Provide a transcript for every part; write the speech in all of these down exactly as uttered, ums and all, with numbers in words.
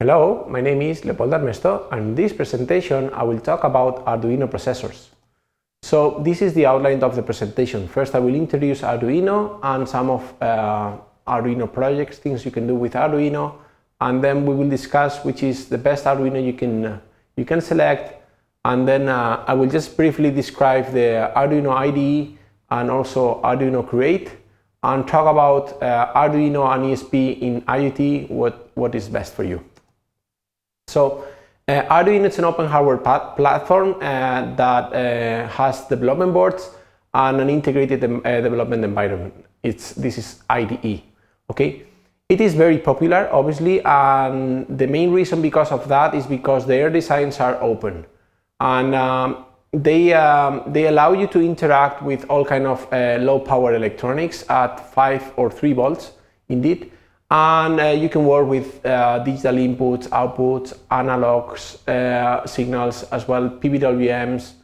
Hello, my name is Leopoldo Armesto, and in this presentation I will talk about Arduino processors. So this is the outline of the presentation. First I will introduce Arduino and some of uh, Arduino projects, things you can do with Arduino, and then we will discuss which is the best Arduino you can, uh, you can select, and then uh, I will just briefly describe the Arduino I D E and also Arduino Create, and talk about uh, Arduino and E S P in IoT, what, what is best for you. So uh, Arduino is an open hardware platform uh, that uh, has development boards and an integrated uh, development environment. It's, this is I D E, okay? It is very popular, obviously, and the main reason because of that is because their designs are open. And um, they, um, they allow you to interact with all kind of uh, low power electronics at five or three volts, indeed. And uh, you can work with uh, digital inputs, outputs, analogs, uh, signals as well, P W Ms,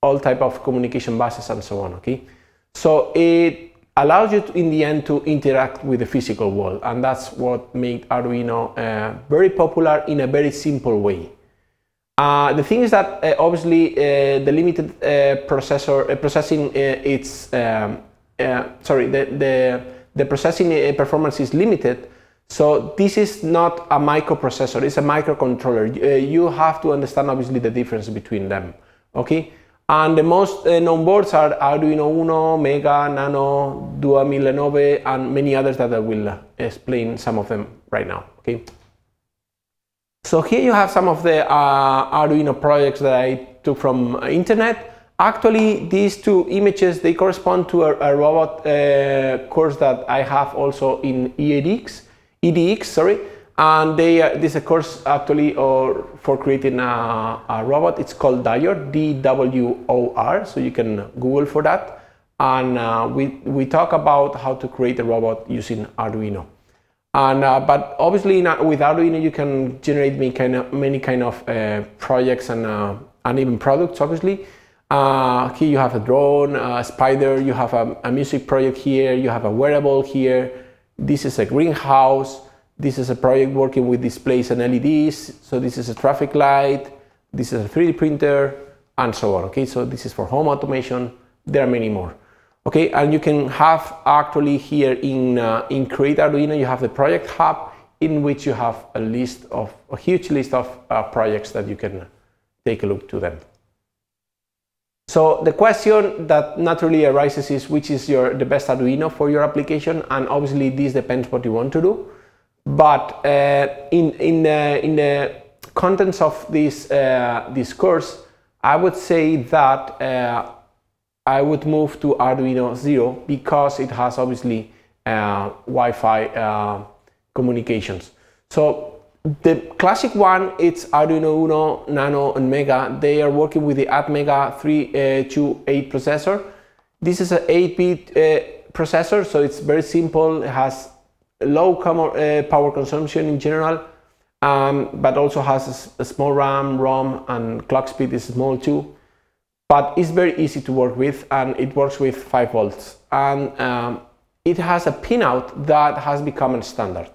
all type of communication buses and so on, okay? So it allows you to, in the end, to interact with the physical world, and that's what made Arduino uh, very popular in a very simple way. Uh, the thing is that uh, obviously uh, the limited uh, processor uh, processing uh, its um, uh, sorry the, the The processing performance is limited, so this is not a microprocessor, it's a microcontroller. You have to understand obviously the difference between them, okay? And the most known boards are Arduino Uno, Mega, Nano, Duemilanove, and many others that I will explain some of them right now, okay? So here you have some of the uh, Arduino projects that I took from internet. Actually, these two images, they correspond to a, a robot uh, course that I have also in E D X, E D X sorry, and they, uh, this is a course actually or for creating a, a robot. It's called Dyor, D W O R, so you can Google for that, and uh, we, we talk about how to create a robot using Arduino. And, uh, but obviously not, with Arduino you can generate many kind of, many kind of uh, projects and, uh, and even products, obviously. Uh, here you have a drone, a spider, you have a, a music project here, you have a wearable here, this is a greenhouse, this is a project working with displays and L E Ds, so this is a traffic light, this is a three D printer, and so on, okay? So this is for home automation, there are many more, okay? And you can have actually here in, uh, in Create Arduino, you have the project hub, in which you have a list of, a huge list of uh, projects that you can take a look to them. So the question that naturally arises is which is your, the best Arduino for your application, and obviously this depends what you want to do. But uh, in, in, the, in the contents of this, uh, this course, I would say that uh, I would move to Arduino Zero because it has obviously uh, Wi-Fi uh, communications. So the classic one, it's Arduino Uno, Nano and Mega. They are working with the Atmega three two eight processor. This is an eight bit uh, processor, so it's very simple. It has low uh, power consumption in general, um, but also has a, a small RAM, ROM, and clock speed is small too. But it's very easy to work with, and it works with five volts. And um, it has a pinout that has become a standard,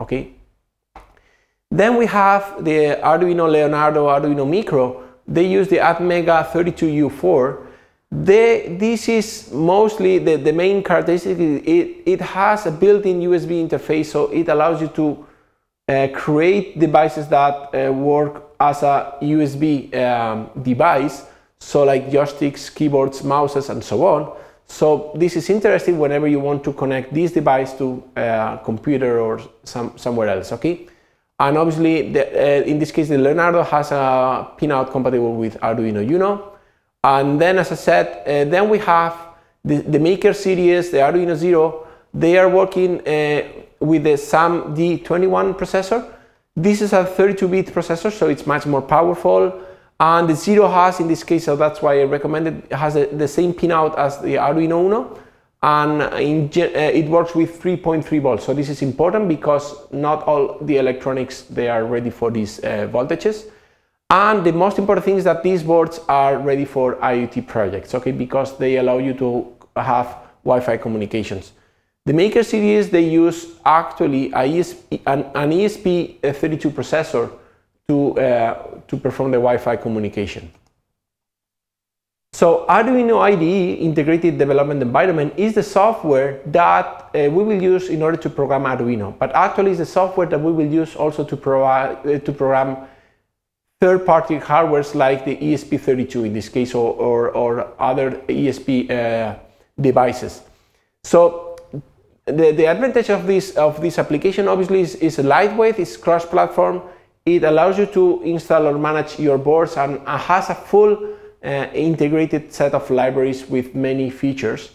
okay? Then we have the Arduino Leonardo, Arduino Micro. They use the Atmega thirty-two U four. They, this is mostly the, the main characteristic. It, it has a built-in U S B interface, so it allows you to uh, create devices that uh, work as a U S B um, device, so like joysticks, keyboards, mouses, and so on. So this is interesting whenever you want to connect this device to a computer or some, somewhere else, okay? And obviously, the, uh, in this case, the Leonardo has a pinout compatible with Arduino Uno. And then, as I said, uh, then we have the, the Maker series, the Arduino Zero. They are working uh, with the SAM D twenty-one processor. This is a thirty-two bit processor, so it's much more powerful. And the Zero has, in this case, so that's why I recommended, it has a, the same pinout as the Arduino Uno. And in, uh, it works with three point three volts, so this is important because not all the electronics, they are ready for these uh, voltages. And the most important thing is that these boards are ready for IoT projects, okay, because they allow you to have Wi-Fi communications. The Maker series, they use actually an E S P thirty-two processor to, uh, to perform the Wi-Fi communication. So Arduino I D E, Integrated Development Environment, is the software that uh, we will use in order to program Arduino, but actually it's the software that we will use also to, provide, uh, to program third-party hardwares like the E S P thirty-two in this case, or, or, or other E S P uh, devices. So the, the advantage of this, of this application obviously is, is lightweight, it's cross-platform, it allows you to install or manage your boards, and has a full Uh, integrated set of libraries with many features,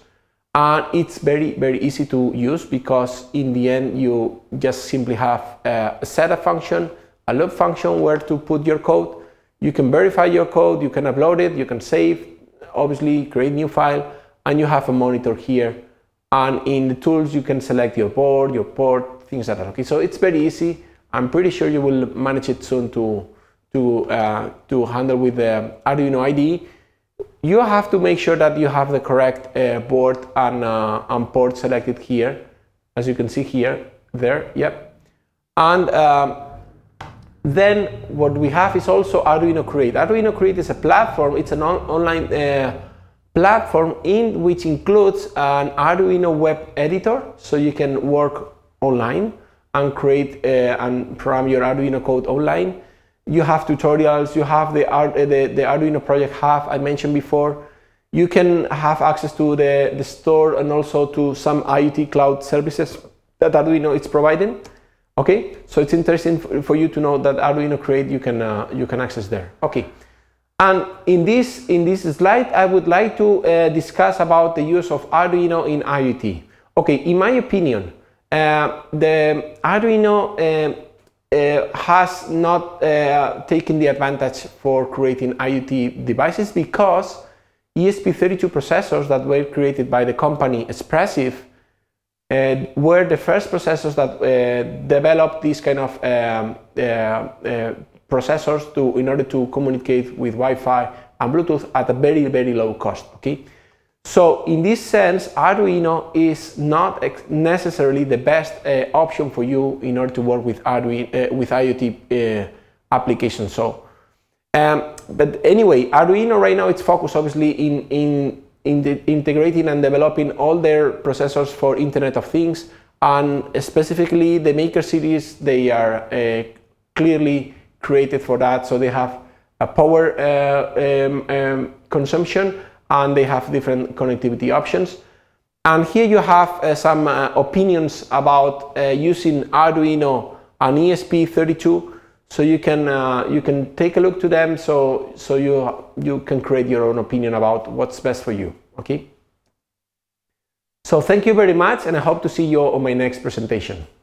and uh, it's very very easy to use, because in the end you just simply have uh, a setup function, a loop function where to put your code, you can verify your code, you can upload it, you can save, obviously create new file, and you have a monitor here, and in the tools you can select your board, your port, things like that. Okay, so it's very easy. I'm pretty sure you will manage it soon to To, uh, to handle with the Arduino I D E. You have to make sure that you have the correct uh, board and, uh, and port selected here, as you can see here, there, yep. And um, then what we have is also Arduino Create. Arduino Create is a platform, it's an on online uh, platform in which includes an Arduino web editor, so you can work online and create uh, and program your Arduino code online. You have tutorials, you have the, the, the Arduino project hub I mentioned before. You can have access to the, the store, and also to some I O T cloud services that Arduino is providing. Okay, so it's interesting for you to know that Arduino Create you can, uh, you can access there. Okay, and in this, in this slide I would like to uh, discuss about the use of Arduino in I O T. Okay, in my opinion, uh, the Arduino uh, Uh, has not uh, taken the advantage for creating I O T devices, because E S P thirty-two processors that were created by the company Espressif uh, were the first processors that uh, developed these kind of um, uh, uh, processors to, in order to communicate with Wi-Fi and Bluetooth at a very very low cost. Okay, so in this sense Arduino is not necessarily the best uh, option for you in order to work with Arduino uh, with I O T uh, applications. So um, but anyway, Arduino right now it's focused obviously in in in the integrating and developing all their processors for Internet of Things, and specifically the Maker series, they are uh, clearly created for that, so they have a power uh, um, um, consumption, and they have different connectivity options. And here you have uh, some uh, opinions about uh, using Arduino and E S P thirty-two, so you can uh, you can take a look to them, so so you you can create your own opinion about what's best for you. Okay, so thank you very much, and I hope to see you on my next presentation.